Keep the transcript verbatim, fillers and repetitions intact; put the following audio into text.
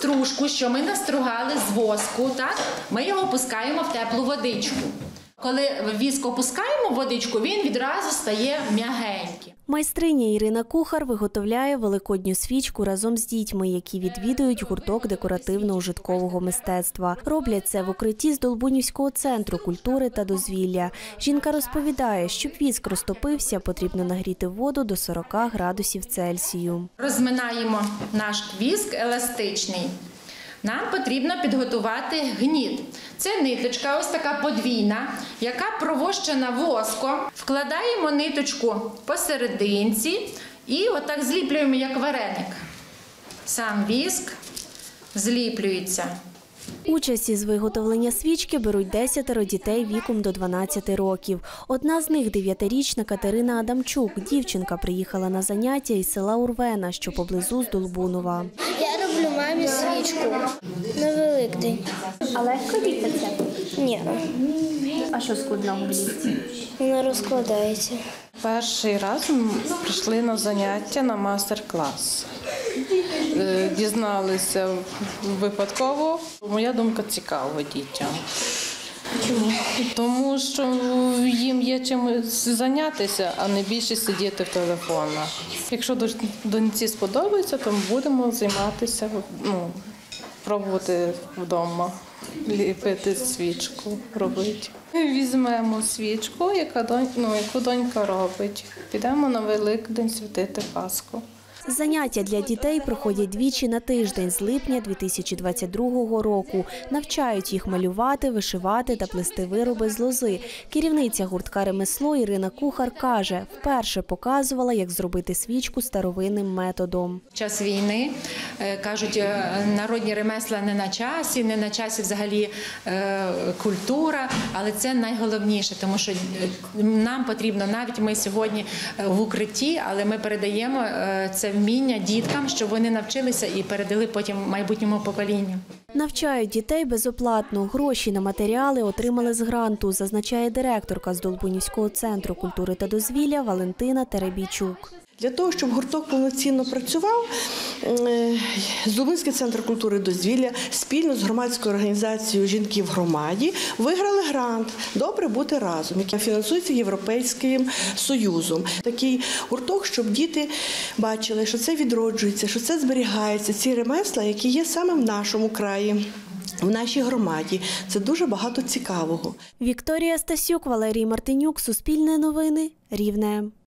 стружку, що ми настругали з воску, так, ми його опускаємо в теплу водичку. Коли віск опускаємо в водичку, він відразу стає м'ягенький. Майстриня Ірина Кухар виготовляє великодню свічку разом з дітьми, які відвідують гурток декоративно-ужиткового мистецтва. Роблять це в укритті Здолбунівського центру культури та дозвілля. Жінка розповідає, щоб віск розтопився, потрібно нагріти воду до сорока градусів Цельсію. Розминаємо наш віск еластичний. Нам потрібно підготувати гніт. Це ниточка, ось така подвійна, яка провощена воском. Вкладаємо ниточку посерединці і отак зліплюємо, як вареник. Сам віск зліплюється. Участь із виготовлення свічки беруть десятеро дітей віком до дванадцяти років. Одна з них – дев'ятирічна Катерина Адамчук. Дівчинка приїхала на заняття із села Урвена, що поблизу Здолбунова. Я роблю мамі свічку на Великдень. А легко діється? Ні. А що складно облізти? Вона розкладається. Перший раз ми прийшли на заняття, на мастер-клас. Дізналися випадково. Моя думка, цікава дітям. Чому? Тому що їм є чим зайнятися, а не більше сидіти в телефонах. Якщо доньці сподобається, то будемо займатися, ну, пробувати вдома, ліпити свічку, робити. Візьмемо свічку, яка донь, ну, яку донька робить. Підемо на Великдень святити Пасху. Заняття для дітей проходять двічі на тиждень з липня дві тисячі двадцять другого року. Навчають їх малювати, вишивати та плести вироби з лози. Керівниця гуртка ремесло Ірина Кухар каже, вперше показувала, як зробити свічку старовинним методом. В час війни, кажуть, народні ремесла не на часі, не на часі взагалі культура, але це найголовніше, тому що нам потрібно, навіть ми сьогодні в укритті, але ми передаємо це вміння діткам, щоб вони навчилися і передали потім майбутньому поколінню. Навчають дітей безоплатно. Гроші на матеріали отримали з гранту, зазначає директорка Здолбунівського центру культури та дозвілля Валентина Теребійчук. Для того, щоб гурток повноцінно працював, Здолбунівський центр культури та дозвілля спільно з громадською організацією «Жінки в громаді» виграли грант «Добре бути разом», який фінансується Європейським Союзом. Такий гурток, щоб діти бачили, що це відроджується, що це зберігається, ці ремесла, які є саме в нашому краї, в нашій громаді. Це дуже багато цікавого. Вікторія Стасюк, Валерій Мартинюк, Суспільне новини, Рівне.